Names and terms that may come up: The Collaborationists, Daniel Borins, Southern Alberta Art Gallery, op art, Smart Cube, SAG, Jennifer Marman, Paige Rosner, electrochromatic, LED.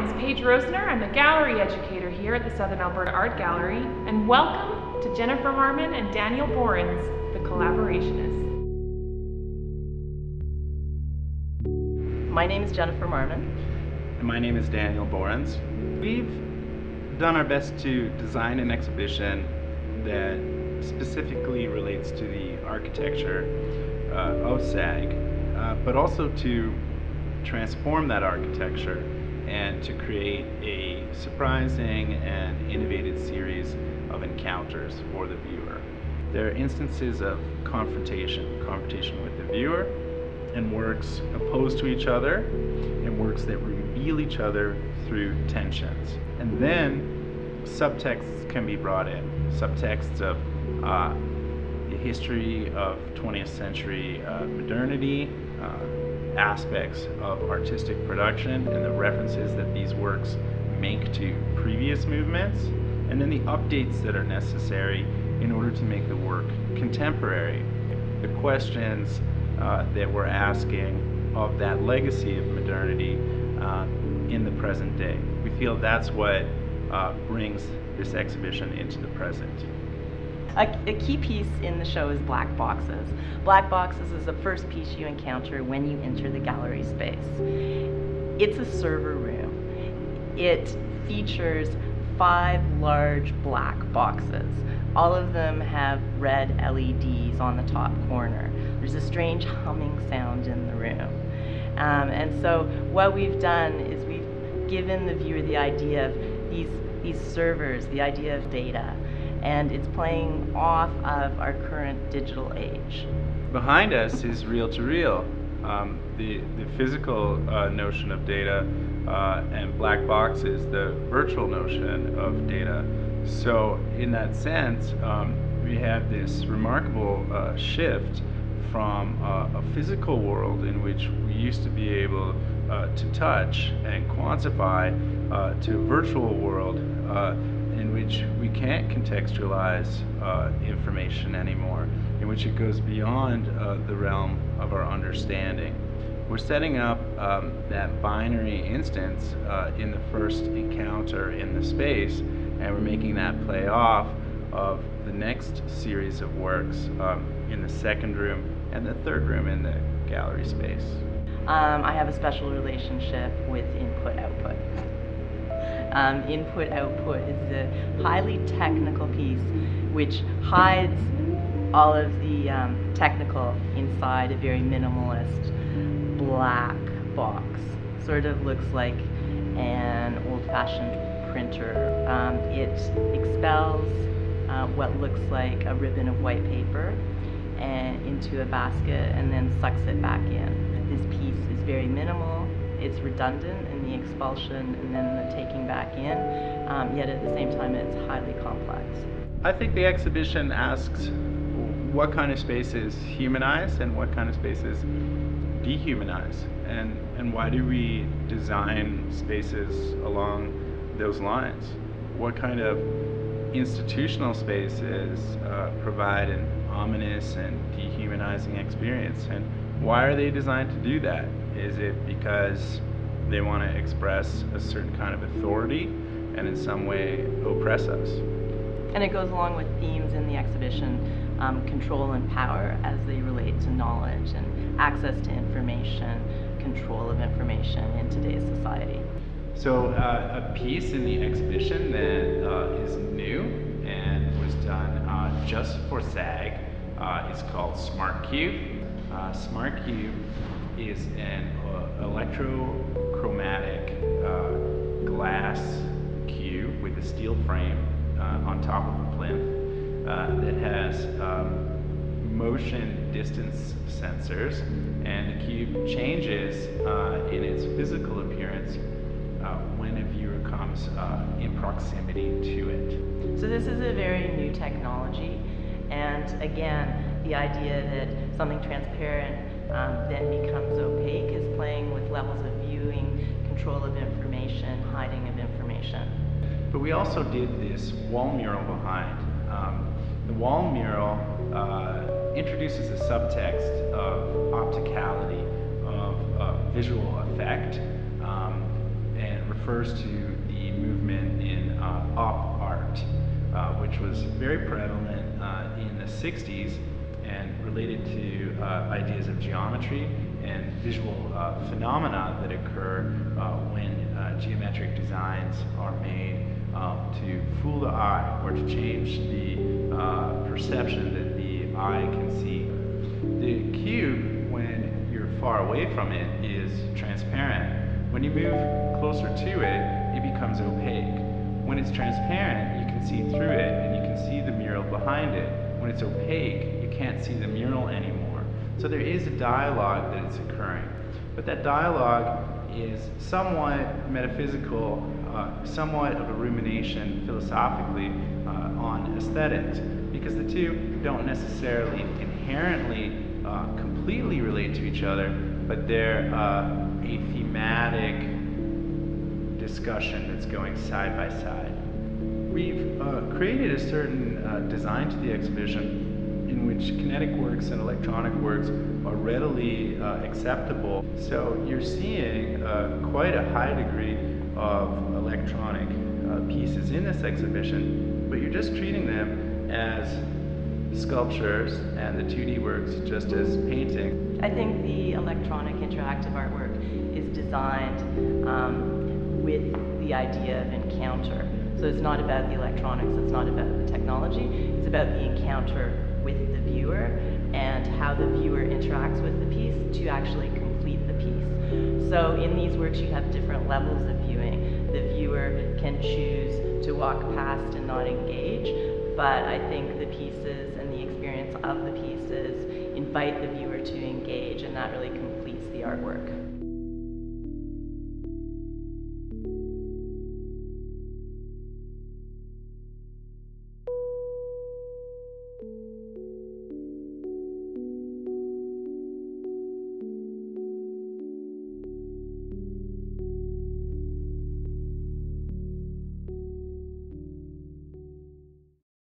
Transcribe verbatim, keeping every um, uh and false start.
name's Paige Rosner. I'm a gallery educator here at the Southern Alberta Art Gallery, and welcome to Jennifer Marman and Daniel Borins, The Collaborationists. My name is Jennifer Marman. And my name is Daniel Borins. We've done our best to design an exhibition that specifically relates to the architecture uh, of SAG, uh, but also to transform that architecture and to create a surprising and innovative series of encounters for the viewer. There are instances of confrontation, confrontation with the viewer, and works opposed to each other, and works that reveal each other through tensions. And then subtexts can be brought in, subtexts of uh, the history of twentieth century uh, modernity, uh, aspects of artistic production and the references that these works make to previous movements, and then the updates that are necessary in order to make the work contemporary. The questions uh, that we're asking of that legacy of modernity uh, in the present day. We feel that's what uh, brings this exhibition into the present. A, a key piece in the show is black boxes. Black boxes is the first piece you encounter when you enter the gallery space. It's a server room. It features five large black boxes. All of them have red L E Ds on the top corner. There's a strange humming sound in the room. Um, and so what we've done is we've given the viewer the idea of these, these servers, the idea of data. And it's playing off of our current digital age. Behind us is reel-to-reel, um, the, the physical uh, notion of data, uh, and black box is the virtual notion of data. So in that sense, um, we have this remarkable uh, shift from uh, a physical world in which we used to be able uh, to touch and quantify uh, to a virtual world uh, in which we can't contextualize uh, information anymore, in which it goes beyond uh, the realm of our understanding. We're setting up um, that binary instance uh, in the first encounter in the space, and we're making that play off of the next series of works um, in the second room and the third room in the gallery space. Um, I have a special relationship with input-output. Um, Input-output is a highly technical piece which hides all of the um, technical inside a very minimalist black box. Sort of looks like an old-fashioned printer. Um, it expels uh, what looks like a ribbon of white paper and into a basket and then sucks it back in. This piece is very minimal. It's redundant in the expulsion and then the taking back in, um, yet at the same time it's highly complex. I think the exhibition asks what kind of spaces humanize and what kind of spaces dehumanize, and, and why do we design spaces along those lines? What kind of institutional spaces uh, provide an ominous and dehumanizing experience, and why are they designed to do that? Is it because they want to express a certain kind of authority and in some way oppress us? And it goes along with themes in the exhibition, um, control and power as they relate to knowledge and access to information, control of information in today's society. So uh, a piece in the exhibition that uh, is new and was done uh, just for SAG uh, is called Smart Cube. Uh, Smart Cube is an uh, electrochromatic uh, glass cube with a steel frame uh, on top of a plinth uh, that has um, motion distance sensors, and the cube changes uh, in its physical appearance uh, when a viewer comes uh, in proximity to it. So this is a very new technology, and again the idea that something transparent Um, then becomes opaque is playing with levels of viewing, control of information, hiding of information. But we also did this wall mural behind. Um, the wall mural uh, introduces a subtext of opticality, of uh, visual effect, um, and refers refers to the movement in uh, op art, uh, which was very prevalent uh, in the sixties and related to uh, ideas of geometry and visual uh, phenomena that occur uh, when uh, geometric designs are made uh, to fool the eye or to change the uh, perception that the eye can see. The cube, when you're far away from it, is transparent. When you move closer to it, it becomes opaque. When it's transparent, you can see through it and you can see the mural behind it. When it's opaque, you can't see the mural anymore. So there is a dialogue that is occurring, but that dialogue is somewhat metaphysical, uh, somewhat of a rumination philosophically uh, on aesthetics, because the two don't necessarily inherently uh, completely relate to each other, but they're uh, a thematic discussion that's going side by side. We've uh, created a certain uh, design to the exhibition in which kinetic works and electronic works are readily uh, acceptable. So you're seeing uh, quite a high degree of electronic uh, pieces in this exhibition, but you're just treating them as sculptures and the two D works just as painting. I think the electronic interactive artwork is designed um, with the idea of encounter. So it's not about the electronics, it's not about the technology, it's about the encounter with the viewer and how the viewer interacts with the piece to actually complete the piece. So in these works you have different levels of viewing. The viewer can choose to walk past and not engage, but I think the pieces and the experience of the pieces invite the viewer to engage, and that really completes the artwork.